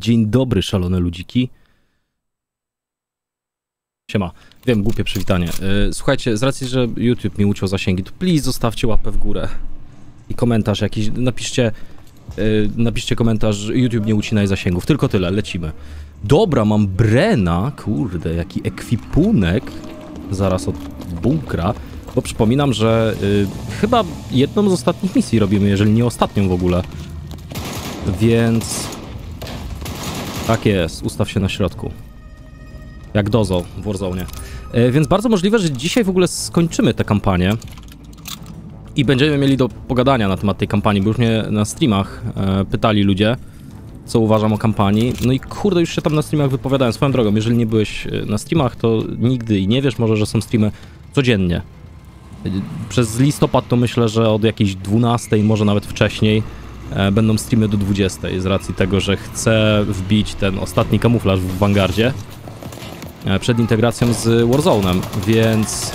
Dzień dobry, szalone ludziki. Siema. Wiem, głupie przywitanie. Słuchajcie, z racji, że YouTube mi uciął zasięgi, to please zostawcie łapę w górę. I komentarz jakiś, napiszcie... napiszcie komentarz, YouTube nie ucinaj zasięgów. Tylko tyle, lecimy. Dobra, mam Brena. Kurde, jaki ekwipunek. Zaraz od bunkra. Bo przypominam, że chyba jedną z ostatnich misji robimy, jeżeli nie ostatnią w ogóle. Więc... tak jest, ustaw się na środku. Jak Dozo w Warzone. Więc bardzo możliwe, że dzisiaj w ogóle skończymy tę kampanię. I będziemy mieli do pogadania na temat tej kampanii, bo już mnie na streamach pytali ludzie, co uważam o kampanii. No i kurde, już się tam na streamach wypowiadałem. Swoją drogą, jeżeli nie byłeś na streamach, to nigdy i nie wiesz, może, że są streamy codziennie. Przez listopad to myślę, że od jakiejś 12, może nawet wcześniej, będą streamy do 20, z racji tego, że chcę wbić ten ostatni kamuflaż w Vanguardzie przed integracją z Warzone'em, więc...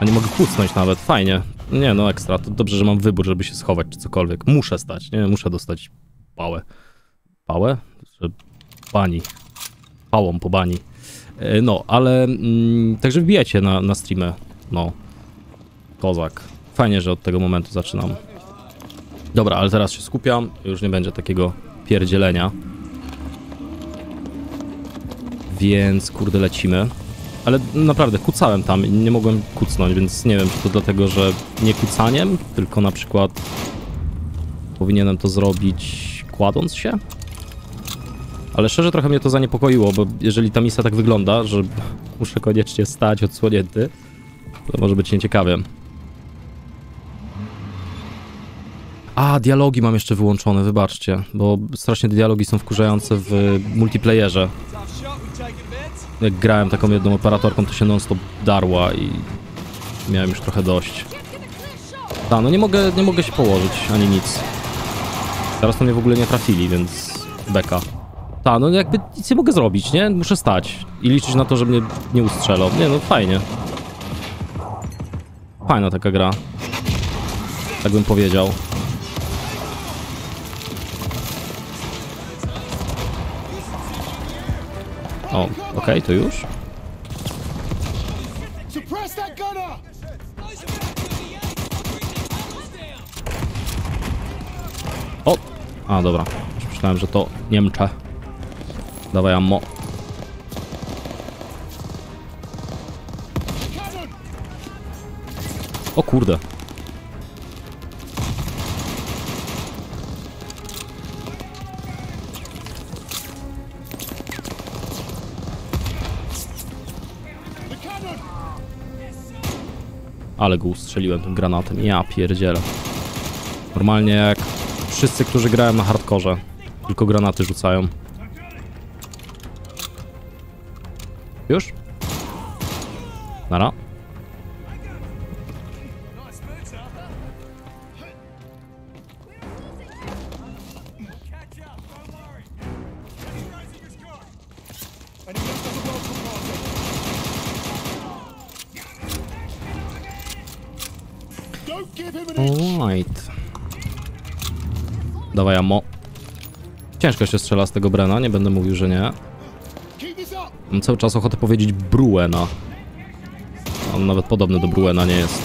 a nie mogę kucnąć nawet, fajnie. Nie no, ekstra, to dobrze, że mam wybór, żeby się schować czy cokolwiek. Muszę stać, nie? Muszę dostać pałę. Pałę? Bani. Pałą po bani. No, ale... także wbijajcie na streamę. No. Kozak. Fajnie, że od tego momentu zaczynam. Dobra, ale teraz się skupiam. Już nie będzie takiego pierdzielenia. Więc, kurde, lecimy. Ale naprawdę, kucałem tam i nie mogłem kucnąć, więc nie wiem, czy to dlatego, że nie kucaniem, tylko na przykład powinienem to zrobić kładąc się. Ale szczerze trochę mnie to zaniepokoiło, bo jeżeli ta misja tak wygląda, że muszę koniecznie stać odsłonięty, to może być nieciekawie. A, dialogi mam jeszcze wyłączone, wybaczcie, bo strasznie dialogi są wkurzające w multiplayerze. Jak grałem taką jedną operatorką, to się non-stop darła i miałem już trochę dość. Ta, no nie mogę się położyć, ani nic. Teraz to mnie w ogóle nie trafili, więc beka. Ta, no jakby nic nie mogę zrobić, nie? Muszę stać i liczyć na to, że mnie nie ustrzelą. Nie, no fajnie. Fajna taka gra. Tak bym powiedział. O, okej, to już. O! A, dobra. Myślałem, że to Niemcze. Dawaj ammo. O kurde. Ale go ustrzeliłem tym granatem. Ja pierdzielę. Normalnie jak wszyscy, którzy grają na hardkorze. Tylko granaty rzucają. Już? Nara. Alright. Dawaj ammo. Ciężko się strzela z tego Brena, nie będę mówił, że nie. Mam cały czas ochotę powiedzieć Bruena. On nawet podobny do Bruena nie jest.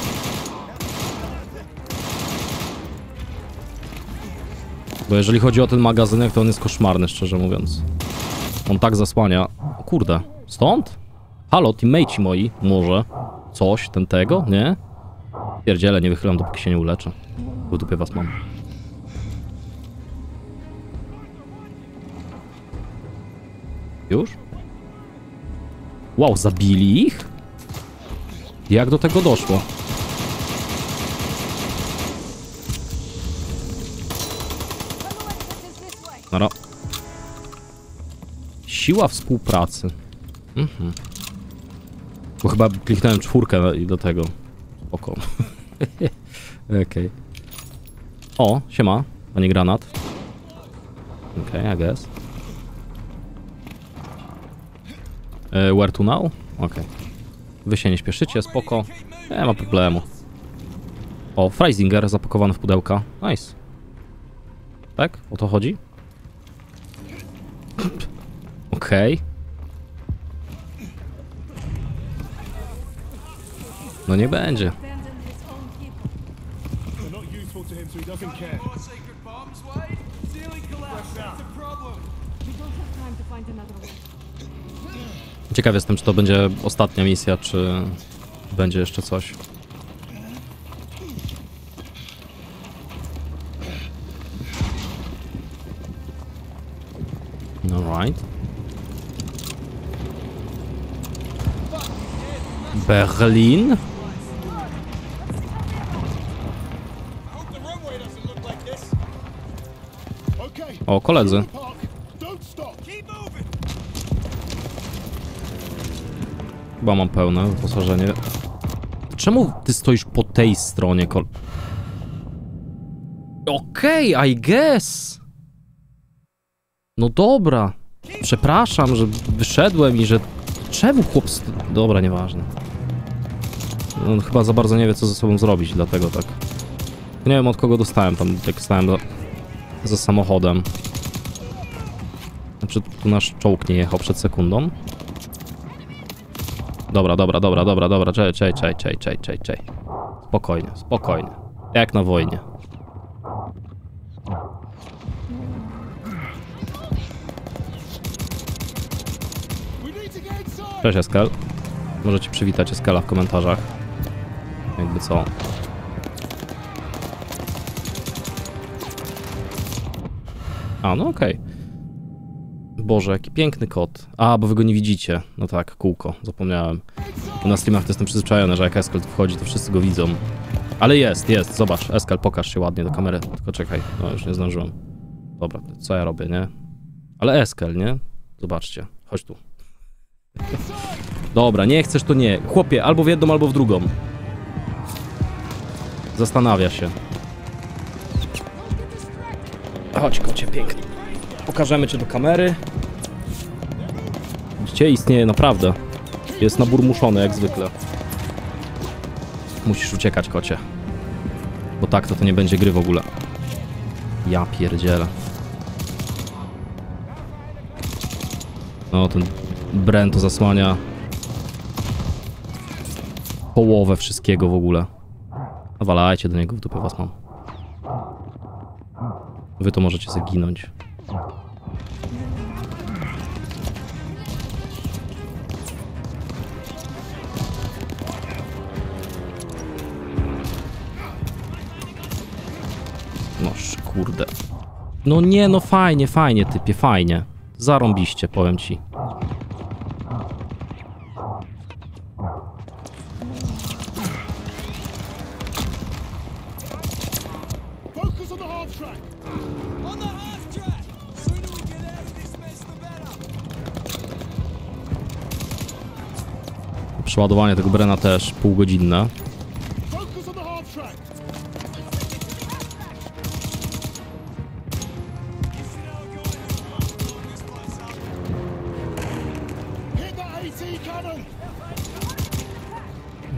Bo jeżeli chodzi o ten magazynek, to on jest koszmarny, szczerze mówiąc. On tak zasłania. O kurde, stąd? Halo, teammate'i moi, może? Coś, ten tego, nie? Pierdziele, nie wychylam, dopóki się nie uleczę. Bo dupie was mam. Już? Wow, zabili ich? Jak do tego doszło? Nara. Siła współpracy. Bo chyba kliknąłem 4 i do tego. Oko. Okej. O, siema. A nie granat. Okej, I guess. Where to now? Okej. Wy się nie śpieszycie, spoko. Nie ma problemu. O, Freisinger zapakowany w pudełka. Nice. Tak? O to chodzi? Okej. No nie będzie. Ciekaw jestem, czy to będzie ostatnia misja, czy będzie jeszcze coś. Alright. Berlin. O, koledzy. Chyba mam pełne wyposażenie. Czemu ty stoisz po tej stronie? Okej, I guess. No dobra. Przepraszam, że wyszedłem i że... Czemu chłop... Dobra, nieważne. On chyba za bardzo nie wie, co ze sobą zrobić, dlatego tak. Nie wiem, od kogo dostałem tam, jak stałem za samochodem. Znaczy, tu nasz czołg nie jechał przed sekundą. Dobra, czej. Spokojnie. Jak na wojnie. Cześć, Eskel. Możecie przywitać Eskela w komentarzach. Jakby co. A, no okej. Boże, jaki piękny kot. A, bo wy go nie widzicie. No tak, kółko, zapomniałem. Na streamach to jestem przyzwyczajony, że jak Eskel tu wchodzi, to wszyscy go widzą. Ale jest, zobacz, Eskel, pokaż się ładnie do kamery. Tylko czekaj, no już nie zdążyłem. Dobra, co ja robię, nie? Ale Eskel, nie? Zobaczcie, chodź tu. Dobra, nie chcesz, to nie. Chłopie, albo w jedną, albo w drugą. Zastanawia się. Chodź, kocie, pięknie. Pokażemy cię do kamery. Gdzie istnieje naprawdę. Jest naburmuszony jak zwykle. Musisz uciekać, kocie. Bo tak to nie będzie gry w ogóle. Ja pierdzielę. No, ten Bren to zasłania połowę wszystkiego w ogóle. Nawalajcie do niego, w dupie was mam. Wy to możecie zaginąć. Noż, kurde. No nie, no fajnie, typie, fajnie. Zarąbiście, powiem ci. Przeładowanie tego Brena też półgodzinne.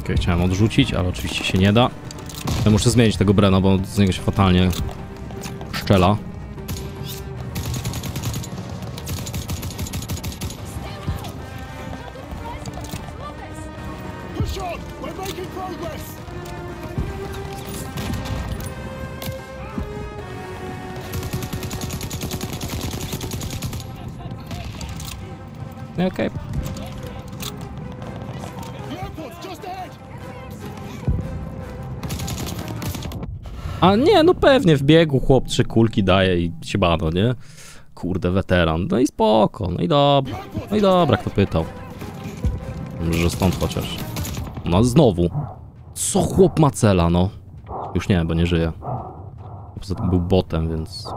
Okej, chciałem odrzucić, ale oczywiście się nie da. Ja muszę zmienić tego Brena, bo z niego się fatalnie szczela. Okej. A nie, no pewnie wbiegł chłop, 3 kulki daje i się bano, nie? Kurde, weteran. No i spoko, no i dobra, kto pytał. Może stąd chociaż. No znowu. Co chłop ma cela, no? Już nie, bo nie żyje. Poza tym był botem, więc...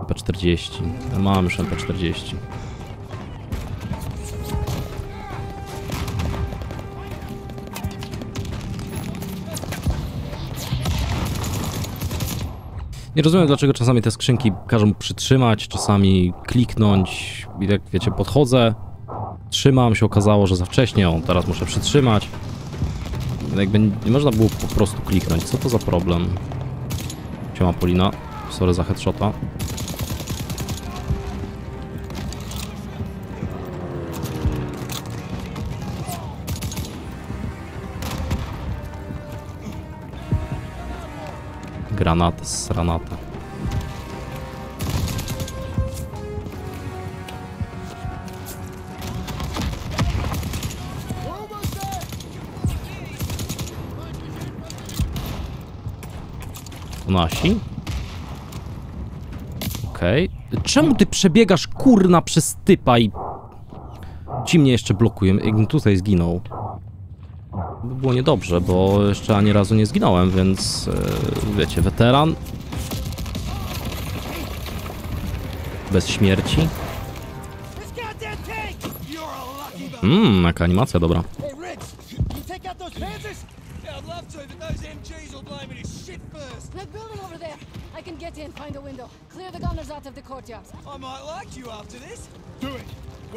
MP40. Ja mam już MP40. Nie rozumiem, dlaczego czasami te skrzynki każą przytrzymać, czasami kliknąć. I tak, wiecie, podchodzę, trzymam, się okazało, że za wcześnie, o, teraz muszę przytrzymać. Jakby nie można było po prostu kliknąć, co to za problem? Siema, Polina, sorry za headshota. granaty, sranata. To nasi? Okej. Okay. Czemu ty przebiegasz, kurna, przez typa i... Ci mnie jeszcze blokują. Tutaj zginął. By było niedobrze, bo jeszcze ani razu nie zginąłem, więc... wiecie, weteran. Bez śmierci. Jaka animacja dobra.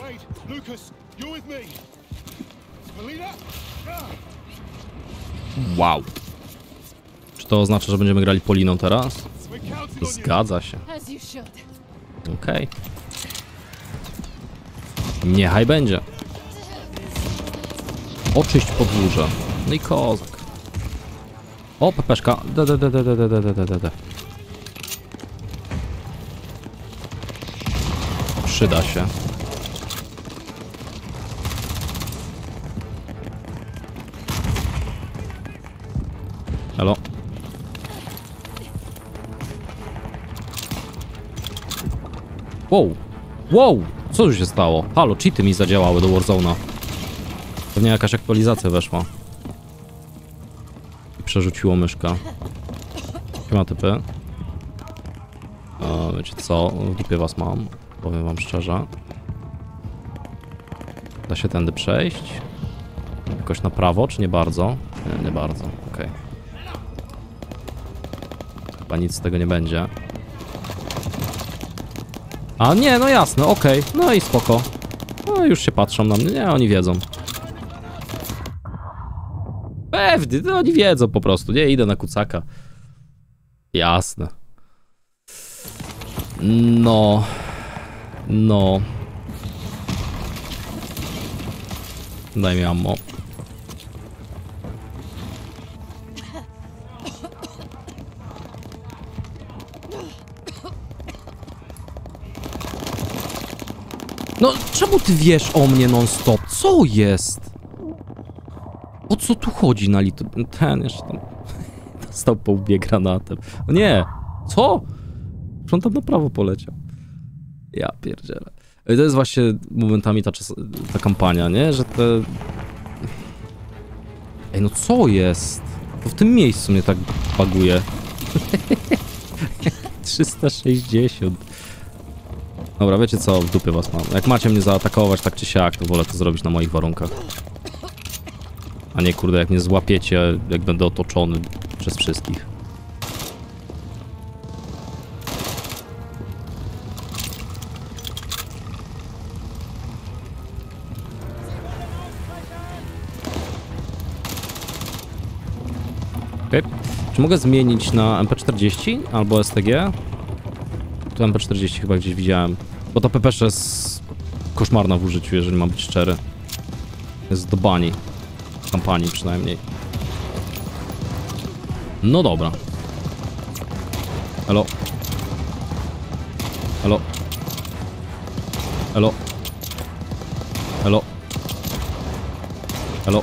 Wait, Lucas, you're with me. Polina? Wow. Czy to oznacza, że będziemy grali Poliną teraz? Zgadza się. Okej. Okay. Niechaj będzie. Oczyść podwórze. No i kozak. O, pepeszka. Przyda się. Halo. Wow. Wow. Co tu się stało? Halo, cheaty mi zadziałały do Warzone'a. Pewnie jakaś aktualizacja weszła. I przerzuciło myszka. Chyba typy. Wiecie co? W lipie was mam. Powiem wam szczerze. Da się tędy przejść? Jakoś na prawo, czy nie bardzo? Nie, nie bardzo. Okej. Okay. Nic z tego nie będzie. A nie, no jasne, okej. Okay. No i spoko. No już się patrzą na mnie. Nie, oni wiedzą. Pewnie, no oni wiedzą po prostu. Nie, idę na kucaka. Jasne. No. No. Daj mi ammo. No, czemu ty wiesz o mnie non-stop? Co jest? O co tu chodzi na litu? Ten jeszcze tam... Dostał po łbie granatem. O nie! Co? On tam na prawo poleciał. Ja pierdzielę. I to jest właśnie momentami ta kampania, nie? Że te... Ej, no co jest? To w tym miejscu mnie tak baguje. 360. Dobra, wiecie co? W dupie was mam. Jak macie mnie zaatakować tak czy siak, to wolę to zrobić na moich warunkach. A nie, kurde, jak mnie złapiecie, jak będę otoczony przez wszystkich. Okej. Okay. Czy mogę zmienić na MP40 albo STG? Tu MP40 chyba gdzieś widziałem. Bo ta PPS jest koszmarna w użyciu, jeżeli mam być szczery. Jest do bani. Kampanii przynajmniej. No dobra. Elo. Elo. Elo. Elo. Elo.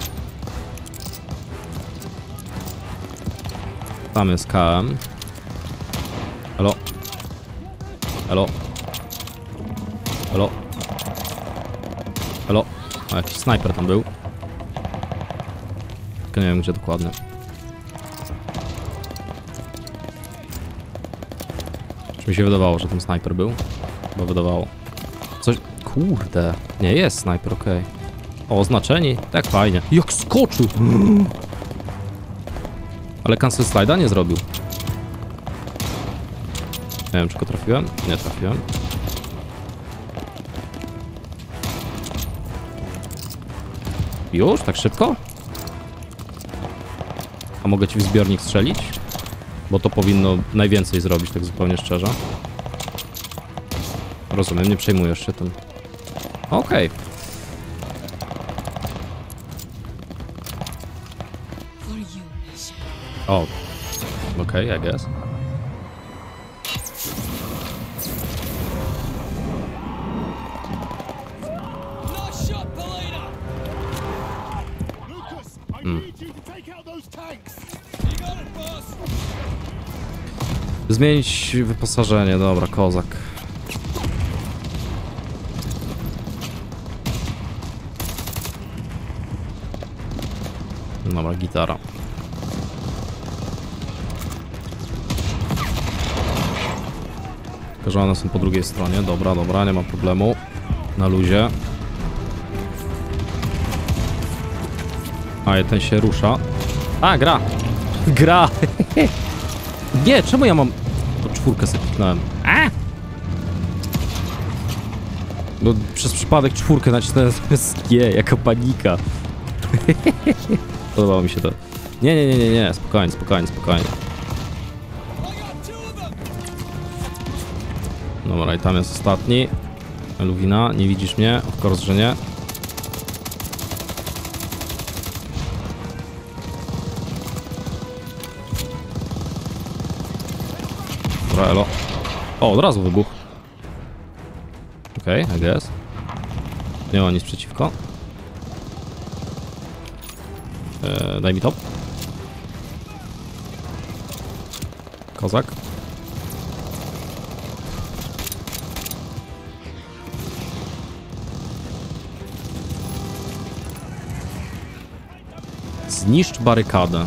Tam jest KM. Elo. Halo? Halo? Halo? A jakiś snajper tam był. Tylko nie wiem gdzie dokładnie. Czy mi się wydawało, że tam snajper był? Bo wydawało. Coś... Kurde. Nie, jest snajper, okej. Okay. O, oznaczeni? Tak fajnie. Jak skoczył! Ale cancel slajda nie zrobił. Nie wiem, czy go trafiłem? Nie trafiłem. Już? Tak szybko? A mogę ci w zbiornik strzelić? Bo to powinno najwięcej zrobić, tak zupełnie szczerze. Rozumiem, nie przejmujesz się tym. Okej. Okay. O. Okej, I guess. Zmienić wyposażenie, dobra, kozak. Dobra, gitara. Tylko że one są po drugiej stronie, dobra, dobra, nie ma problemu. Na luzie. A, ten się rusza. A, gra! Gra! Nie, czemu ja mam... To czwórkę sobie kliknąłem. A? No, przez przypadek czwórkę nacisnąłem. Nie, jaka panika. Podobało mi się to. Nie, spokojnie, spokojnie. Dobra, i tam jest ostatni. Luwina, nie widzisz mnie? Of course, że nie. Elo. O, od razu wybuch. Okej, I guess. Nie ma nic przeciwko. Daj mi to. Kozak. Zniszcz barykadę.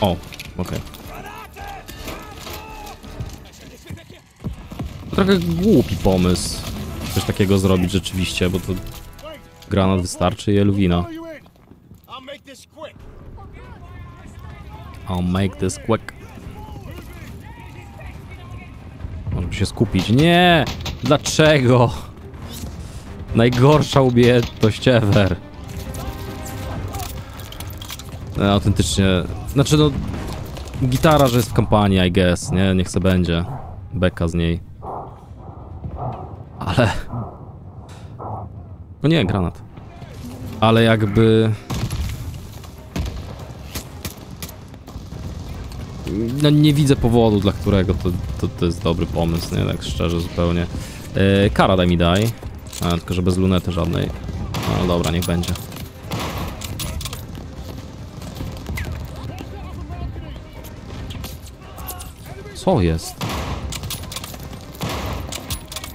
O, okej. Trochę głupi pomysł coś takiego zrobić rzeczywiście, bo to granat wystarczy i eluwina. I'll make this quick. Może by się skupić. Nie! Dlaczego? Najgorsza umiejętność ever. No, autentycznie. Znaczy no... Gitara, że jest w kampanii, I guess, nie? Niech se będzie. Beka z niej. Ale... No nie, granat. Ale jakby... No nie widzę powodu, dla którego to jest dobry pomysł, nie? Tak szczerze zupełnie. Kara daj mi daj. A, tylko że bez lunety żadnej. No dobra, niech będzie. Co jest?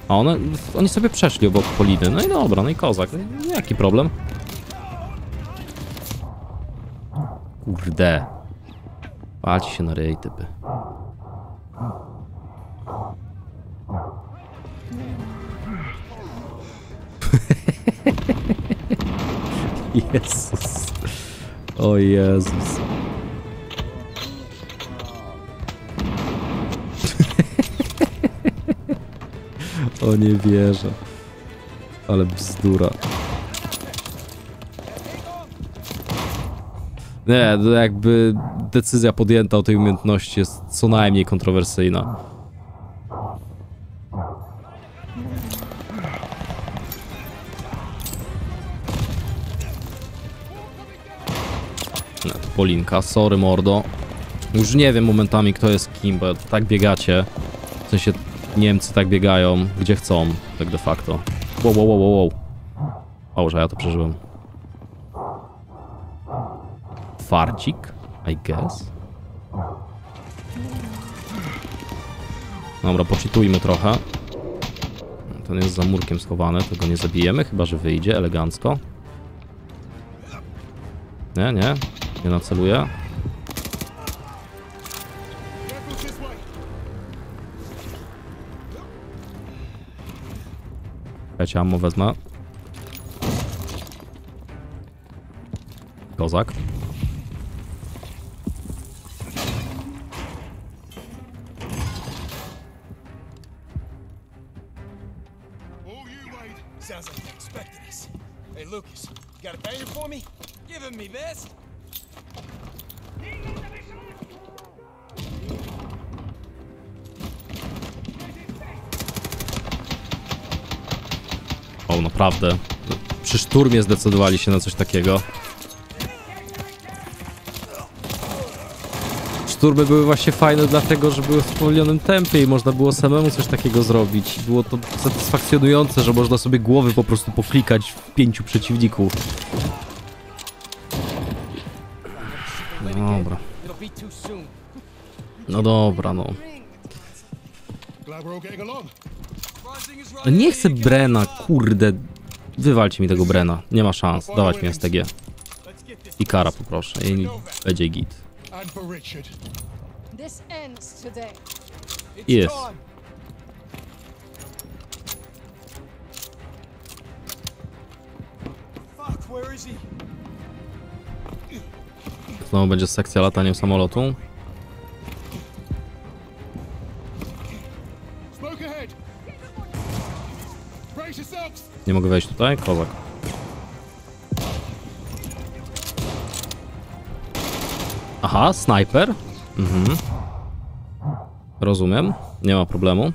A oni sobie przeszli obok Poliny. No i dobra, no i kozak. Jaki problem? Kurde. Patrzcie się na ryj, typy. Jezus. O Jezus. O, nie wierzę. Ale bzdura. Nie, to jakby decyzja podjęta o tej umiejętności jest co najmniej kontrowersyjna. No, Polinka, sorry mordo. Już nie wiem momentami kto jest kim, bo tak biegacie. W sensie... Niemcy tak biegają, gdzie chcą, tak de facto. Wow. O, że ja to przeżyłem. Farcik, I guess. Dobra, poczytujmy trochę. Ten jest za murkiem schowany, tego nie zabijemy, chyba że wyjdzie elegancko. Nie naceluję. Ja ammo wezmę. Kozak. Naprawdę. Przy szturmie zdecydowali się na coś takiego. Szturmy były właśnie fajne dlatego, że były w spowolnionym tempie i można było samemu coś takiego zrobić. Było to satysfakcjonujące, że można sobie głowy po prostu poklikać w 5 przeciwników. Dobra. No dobra, no. Nie chcę Brena, kurde. Wywalcie mi tego Brena. Nie ma szans. Dawać mi STG. I kara poproszę. I będzie git. Jest. Znowu będzie sekcja lataniem samolotu. Nie mogę wejść tutaj? Kozak. Aha, snajper. Mhm. Rozumiem. Nie ma problemu.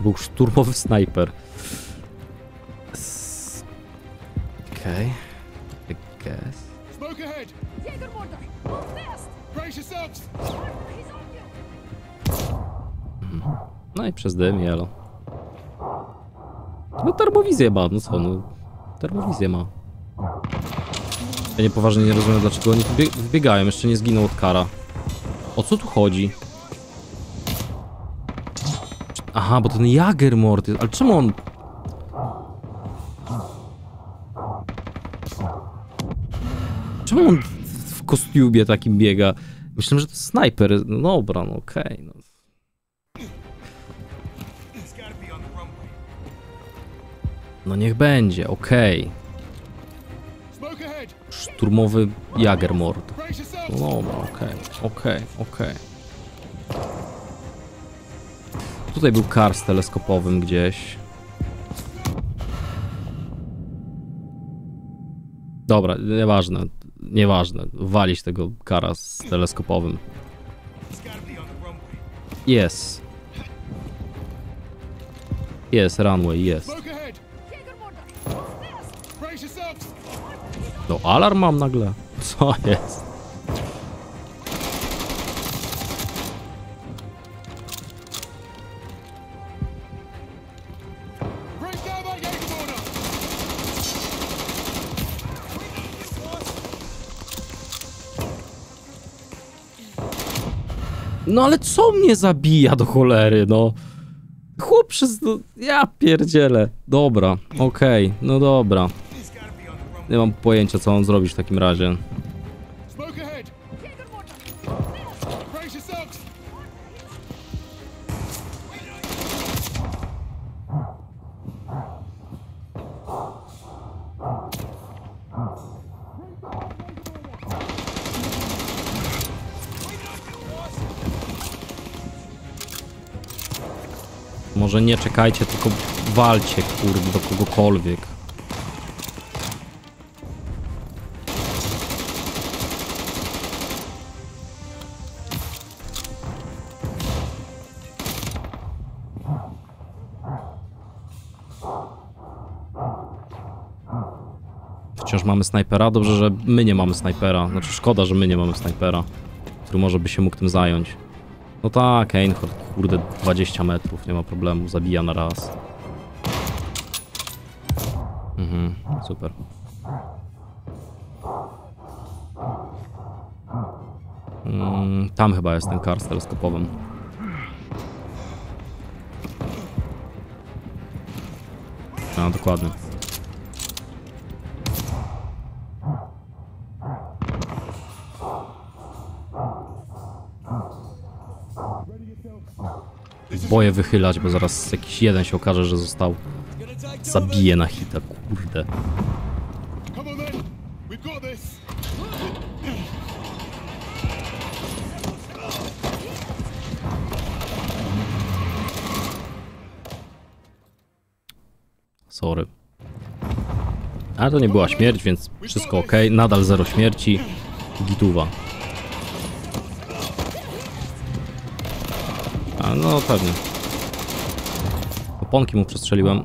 Był szturmowy snajper. Okej. I guess. No i przez dym, jelo. No termowizję ma, no co, no. Termowizję ma. Ja niepoważnie nie rozumiem, dlaczego oni wbiegają. Jeszcze nie zginął od kara. O co tu chodzi? Aha, bo ten Jagermord jest... Ale czemu on... Czemu on w kostiumie takim biega? Myślę, że to snajper. No dobra, no okej. No. No niech będzie, okej. Szturmowy Jagermord. No dobra, okej. Tutaj był kar z teleskopowym gdzieś. Dobra, nieważne. Nieważne. Walić tego kara z teleskopowym. Jest. Jest, runway, jest. No alarm mam nagle. Co jest? No ale co mnie zabija do cholery, no? Chłop przez... No, ja pierdzielę. Dobra, okej, no dobra. Nie mam pojęcia, co on zrobić w takim razie. Może nie czekajcie, tylko walcie, kurde, do kogokolwiek. Wciąż mamy snajpera. Dobrze, że my nie mamy snajpera. Znaczy, szkoda, że my nie mamy snajpera, który może by się mógł tym zająć. No tak, Einhorn, kurde, 20 metrów, nie ma problemu, zabija na raz. Mhm, super. Tam chyba jest ten kar z teleskopowym. No, dokładnie. Boję wychylać, bo zaraz jakiś jeden się okaże, że został. Zabije na hita, kurde. Sorry. Ale to nie była śmierć, więc wszystko ok. Nadal zero śmierci. Gituwa. No pewnie. Oponki mu przestrzeliłem.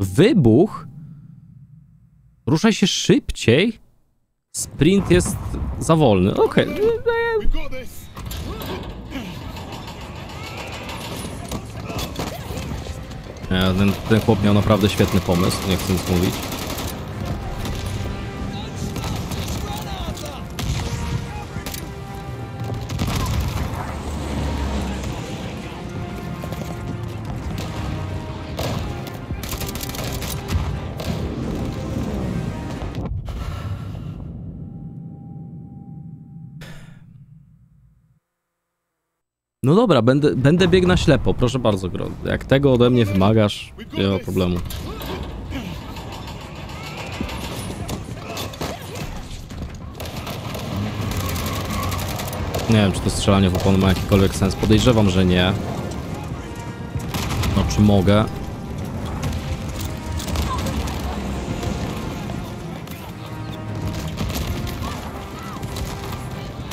wybuch. Ruszaj się szybciej. Sprint jest za wolny. Okej. Okay. Ten chłop miał naprawdę świetny pomysł, nie chcę nic mówić. No dobra, będę biegł na ślepo, proszę bardzo, jak tego ode mnie wymagasz, nie ma problemu. Nie wiem, czy to strzelanie w opony ma jakikolwiek sens, podejrzewam, że nie. No, czy mogę?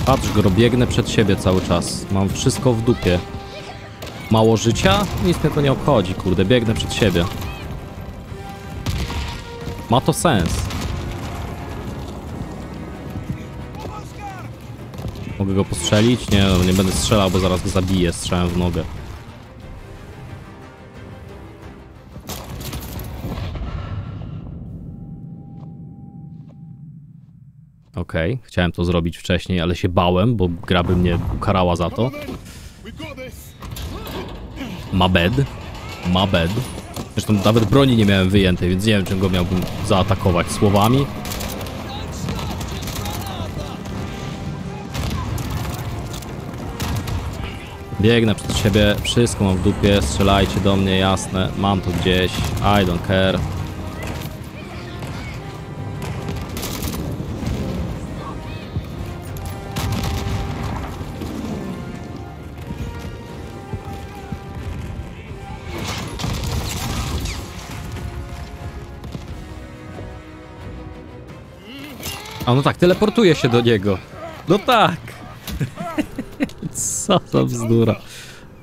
Patrz, biegnę przed siebie cały czas. Mam wszystko w dupie. Mało życia? Nic mnie to nie obchodzi, kurde. Biegnę przed siebie. Ma to sens. Mogę go postrzelić? Nie, nie będę strzelał, bo zaraz go zabiję strzałem w nogę. Okej, okay. Chciałem to zrobić wcześniej, ale się bałem, bo gra by mnie ukarała za to. My bad. Zresztą nawet broni nie miałem wyjętej, więc nie wiem, czym go miałbym zaatakować słowami. Biegnę przed siebie, wszystko mam w dupie, strzelajcie do mnie, jasne, mam to gdzieś, I don't care. A no tak, teleportuje się do niego. No tak. Co za bzdura.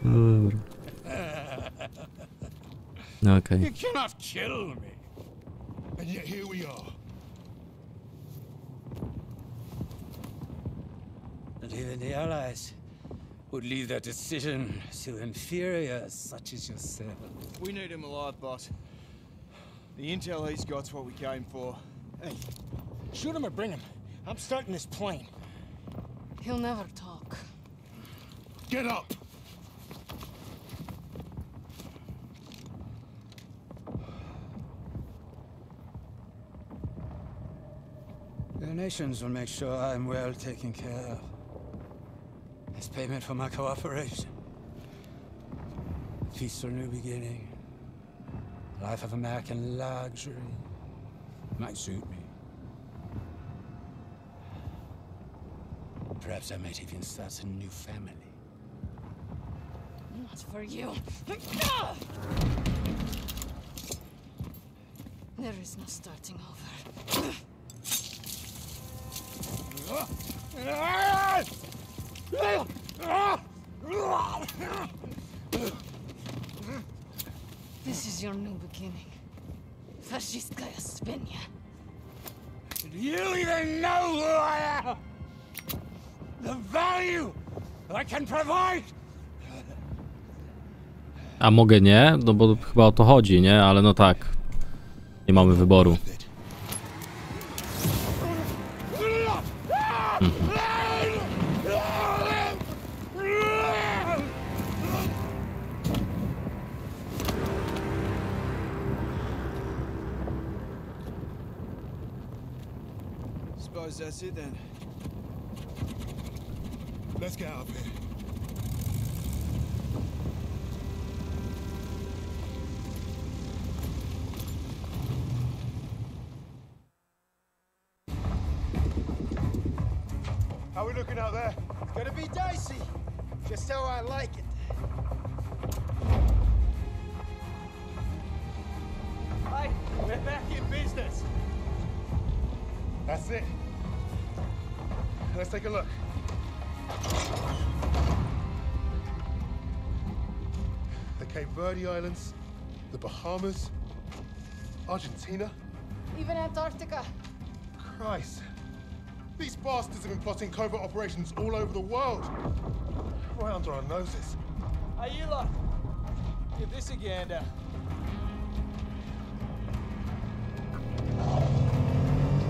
Dobra. Okej. Shoot him or bring him. I'm starting this plane. He'll never talk. Get up! Your nations will make sure I'm well taken care of. As payment for my cooperation. A peaceful new beginning. Life of American luxury. Might suit me. Perhaps I might even start a new family. Not for you. There is no starting over. This is your new beginning. Fascistkaya Svenya. Do you even know who I am? A mogę nie? No bo chyba o to chodzi, nie? Ale no tak. Nie mamy wyboru. Let's get out of here. How are we looking out there? It's gonna be dicey. Just how I like it. Hey, we're back in business. That's it. Let's take a look. The Cape Verde Islands, the Bahamas, Argentina? Even Antarctica. Christ. These bastards have been plotting covert operations all over the world. Right under our noses. Ayla, give this a gander.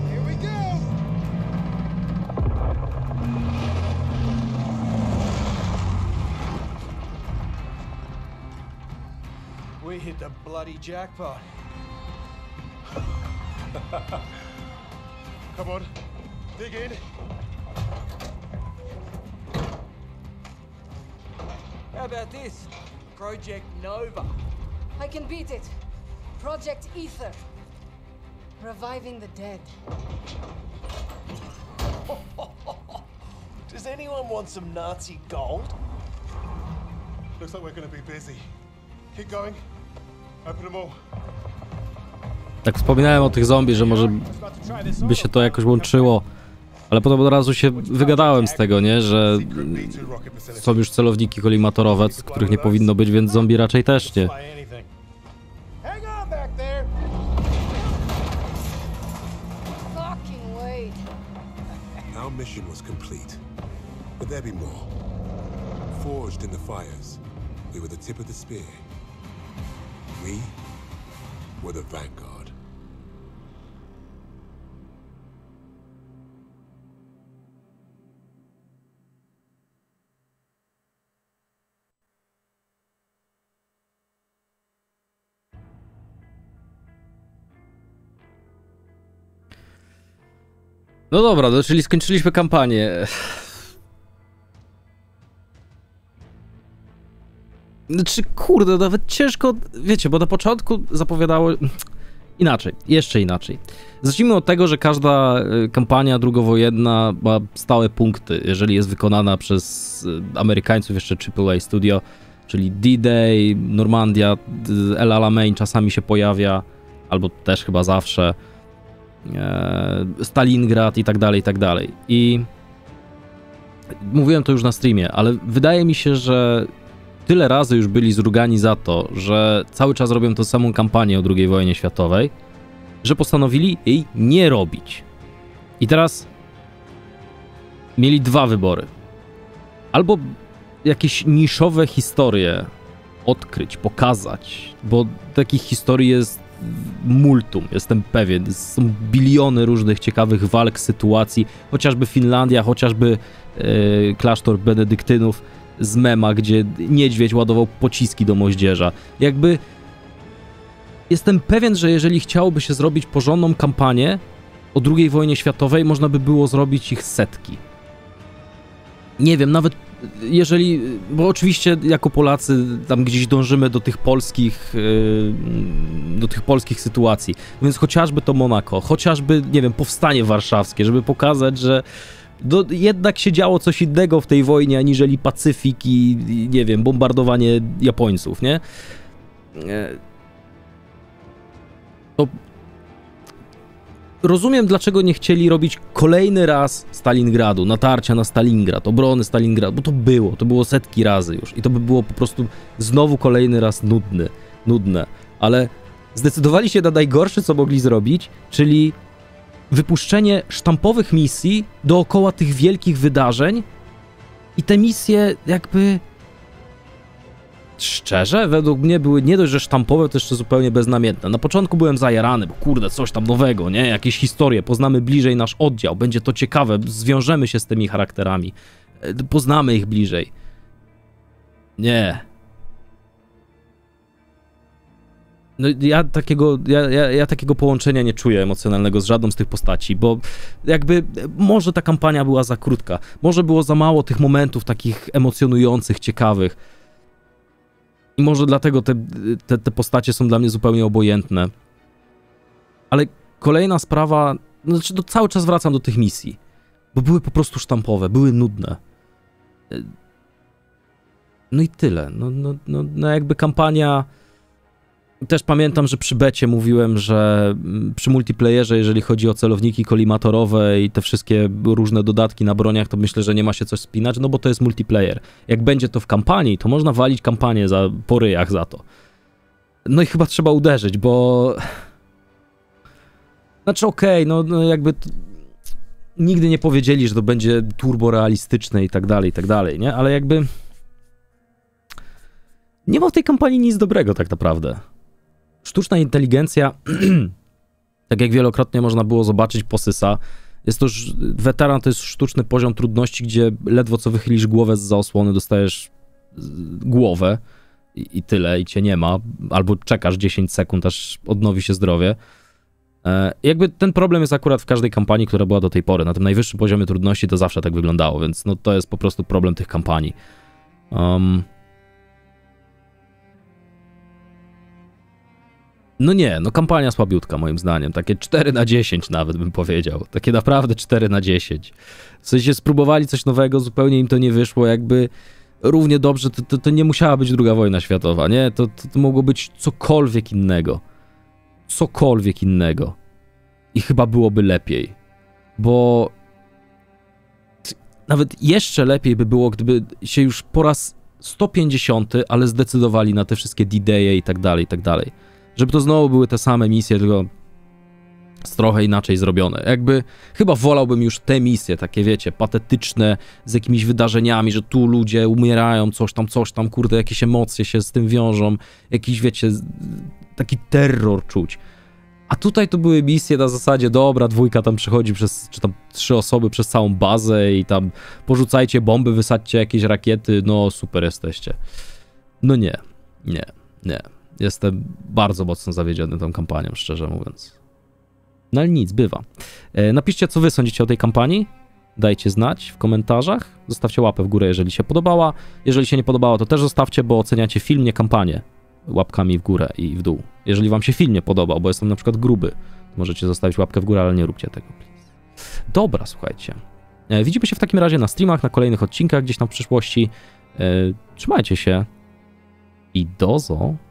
Here we go! We hit the bloody jackpot. Come on, dig in. How about this? Project Nova. I can beat it. Project Ether. Reviving the dead. Does anyone want some Nazi gold? Looks like we're going to be busy. Keep going. Open them all. Tak wspominałem o tych zombie, że może by się to jakoś łączyło, ale potem od razu się wygadałem z tego, nie, że są już celowniki kolimatorowe, których nie powinno być, więc zombie raczej też nie. No dobra, no, czyli skończyliśmy kampanię. Znaczy, kurde, nawet ciężko, wiecie, bo na początku zapowiadało... Inaczej, jeszcze inaczej. Zacznijmy od tego, że każda kampania drugowojenna ma stałe punkty, jeżeli jest wykonana przez Amerykańców, jeszcze AAA Studio, czyli D-Day, Normandia, El Alamein czasami się pojawia, albo też chyba zawsze, Stalingrad i tak dalej, i tak dalej. I mówiłem to już na streamie, ale wydaje mi się, że tyle razy już byli zrugani za to, że cały czas robią tą samą kampanię o II wojnie światowej, że postanowili jej nie robić. I teraz mieli dwa wybory. Albo jakieś niszowe historie odkryć, pokazać, bo takich historii jest multum, jestem pewien. Są biliony różnych ciekawych walk, sytuacji, chociażby Finlandia, chociażby klasztor benedyktynów z mema, gdzie niedźwiedź ładował pociski do moździerza. Jakby jestem pewien, że jeżeli chciałoby się zrobić porządną kampanię o II wojnie światowej, można by było zrobić ich setki. Nie wiem, nawet jeżeli, bo oczywiście jako Polacy tam gdzieś dążymy do tych polskich sytuacji, więc chociażby to Monako, chociażby, nie wiem, powstanie warszawskie, żeby pokazać, że do, jednak się działo coś innego w tej wojnie, aniżeli Pacyfik i nie wiem, bombardowanie Japońców, nie? To rozumiem, dlaczego nie chcieli robić kolejny raz Stalingradu, natarcia na Stalingrad, obrony Stalingradu, bo to było setki razy już i to by było po prostu znowu kolejny raz nudne, ale zdecydowali się na najgorsze, co mogli zrobić, czyli wypuszczenie sztampowych misji dookoła tych wielkich wydarzeń i te misje jakby... Szczerze, według mnie były nie dość, że sztampowe, to jeszcze zupełnie beznamiętne. Na początku byłem zajarany, bo kurde, coś tam nowego, nie? Jakieś historie, poznamy bliżej nasz oddział, będzie to ciekawe, zwiążemy się z tymi charakterami, poznamy ich bliżej. Nie. No ja takiego połączenia nie czuję emocjonalnego z żadną z tych postaci, bo jakby może ta kampania była za krótka, może było za mało tych momentów takich emocjonujących, ciekawych. I może dlatego te postacie są dla mnie zupełnie obojętne. Ale kolejna sprawa, znaczy to cały czas wracam do tych misji, bo były po prostu sztampowe, były nudne. No i tyle. No jakby kampania... Też pamiętam, że przy becie mówiłem, że przy multiplayerze, jeżeli chodzi o celowniki kolimatorowe i te wszystkie różne dodatki na broniach, to myślę, że nie ma się coś spinać, no bo to jest multiplayer. Jak będzie to w kampanii, to można walić kampanię po ryjach za to. No i chyba trzeba uderzyć, bo Znaczy okej, no jakby nigdy nie powiedzieli, że to będzie turbo realistyczne i tak dalej, nie? Ale jakby nie ma w tej kampanii nic dobrego tak naprawdę. Sztuczna inteligencja, tak jak wielokrotnie można było zobaczyć, posysa. Jest to już, weteran to jest sztuczny poziom trudności, gdzie ledwo co wychylisz głowę z osłony, dostajesz głowę i tyle, i cię nie ma. Albo czekasz 10 sekund, aż odnowi się zdrowie. Jakby ten problem jest akurat w każdej kampanii, która była do tej pory. Na tym najwyższym poziomie trudności to zawsze tak wyglądało, więc no to jest po prostu problem tych kampanii. No nie, no kampania słabiutka moim zdaniem, takie 4 na 10 nawet bym powiedział, takie naprawdę 4 na 10. W sensie spróbowali coś nowego, zupełnie im to nie wyszło, jakby równie dobrze, to nie musiała być II wojna światowa, nie? To mogło być cokolwiek innego. Cokolwiek innego. I chyba byłoby lepiej, bo nawet jeszcze lepiej by było, gdyby się już po raz 150, ale zdecydowali na te wszystkie D-Daye i tak dalej, i tak dalej. Żeby to znowu były te same misje, tylko trochę inaczej zrobione. Jakby chyba wolałbym już te misje, takie wiecie, patetyczne, z jakimiś wydarzeniami, że tu ludzie umierają, coś tam, kurde, jakieś emocje się z tym wiążą, jakiś wiecie, taki terror czuć. A tutaj to były misje na zasadzie, dobra, 2 tam przechodzi przez, czy tam 3 osoby przez całą bazę i tam porzucajcie bomby, wysadźcie jakieś rakiety, no super jesteście. No nie, nie, nie. Jestem bardzo mocno zawiedziony tą kampanią, szczerze mówiąc. No ale nic, bywa. Napiszcie, co wy sądzicie o tej kampanii. Dajcie znać w komentarzach. Zostawcie łapę w górę, jeżeli się podobała. Jeżeli się nie podobała, to też zostawcie, bo oceniacie film, nie kampanię. Łapkami w górę i w dół. Jeżeli wam się film nie podobał, bo jestem na przykład gruby, to możecie zostawić łapkę w górę, ale nie róbcie tego, please. Dobra, słuchajcie. Widzimy się w takim razie na streamach, na kolejnych odcinkach gdzieś tam w przyszłości. Trzymajcie się. I dozo.